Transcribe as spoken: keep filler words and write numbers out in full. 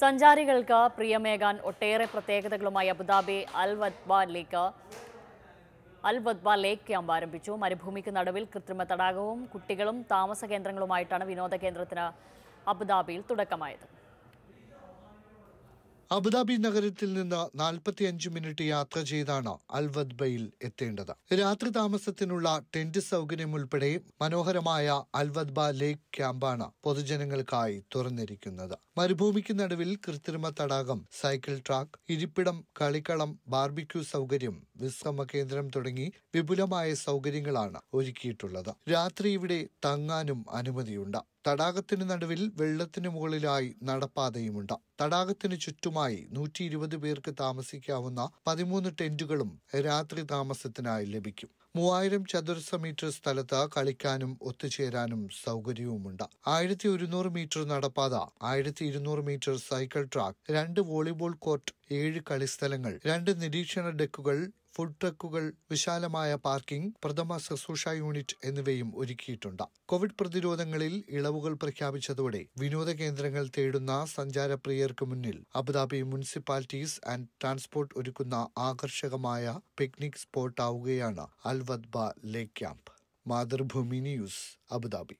സഞ്ചാരികൾക്ക് പ്രിയമേകാൻ ഒട്ടേറെ പ്രത്യേകതകളുമായി Abu Dhabi Al Wathba ലേക്ക് അൽ Wathba ലേക്ക് camp ആരംഭിച്ചു. മരുഭൂമിക്ക് നടുവിൽ കൃത്രിമ തടാകവും കുട്ടികളും താമസ കേന്ദ്രങ്ങളുമായിട്ടാണ് വിനോദ കേന്ദ്രത്തിന് അബുദാബിയിൽ തുടക്കമായത്. അബുദാബി നഗരത്തിൽ നിന്ന് നാൽപ്പത്തിയഞ്ച് മിനിറ്റ് യാത്ര ചെയ്താണ് അൽ വത്ബയിൽ എത്തേണ്ടത്. രാത്രി താമസത്തിനുള്ള ടെന്റ് സൗകര്യം ഉൾപ്പെടെ മനോഹരമായ അൽ വത്ബ ലേക്ക് ക്യാമ്പാണ് പൊതുജനങ്ങൾക്കായി തുറന്നിരിക്കുന്നത്. മരുഭൂമിക്ക് നടുവിൽ കൃത്രിമ തടാകം, സൈക്കിൾ ട്രാക്ക്, ഇരിപ്പിടം, കളിക്കളം, ബാർബിക്യൂ സൗകര്യം, വിശ്രമ കേന്ദ്രം തുടങ്ങി വിപുലമായ സൗകര്യങ്ങളാണ് ഒരുക്കിയിട്ടുള്ളത്. രാത്രി ഇവിടെ തങ്ങാനും അനുമതിയുണ്ട്. തടാകത്തിന് നടുവിൽ വെള്ളത്തിന് മുകളിലായി നടപ്പാതയുമുണ്ട്. തടാകത്തിന് ചുറ്റുമായി നൂറ്റി ഇരുപത് പേർക്ക് താമസിക്കാവുന്ന പതിമൂന്ന് ടെന്റുകളും രാത്രി താമസത്തിനായി ലഭിക്കും. മൂവായിരം ചതുരശ്ര മീറ്റർ സ്ഥലത്ത് കളിക്കാനും ഒത്തുചേരാനും സൗകര്യവുമുണ്ട്. ആയിരത്തി ഒരുന്നൂറ് മീറ്റർ നടപ്പാത, ആയിരത്തി ഇരുന്നൂറ് മീറ്റർ സൈക്കിൾ ട്രാക്ക്, രണ്ട് വോളിബോൾ കോർട്ട്, ഏഴ് കളിസ്ഥലങ്ങൾ, രണ്ട് നിരീക്ഷണ ഡെക്കുകൾ, ഫുഡ് ട്രക്കുകൾ, വിശാലമായ പാർക്കിംഗ്, പ്രഥമ ശുശ്രൂഷ യൂണിറ്റ് എന്നിവയും ഒരുക്കിയിട്ടുണ്ട്. കോവിഡ് പ്രതിരോധങ്ങളിൽ ഇളവുകൾ പ്രഖ്യാപിച്ചതോടെ വിനോദ കേന്ദ്രങ്ങൾ തേടുന്ന സഞ്ചാരപ്രിയർക്ക് മുന്നിൽ അബുദാബി മുനിസിപ്പാലിറ്റീസ് ആൻഡ് ട്രാൻസ്പോർട്ട് ഒരുക്കുന്ന ആകർഷകമായ പിക്നിക് സ്പോട്ടാവുകയാണ് അൽ വത്ബ ലേക്ക് ക്യാമ്പ്. Mathrubhumi news, Abu Dhabi.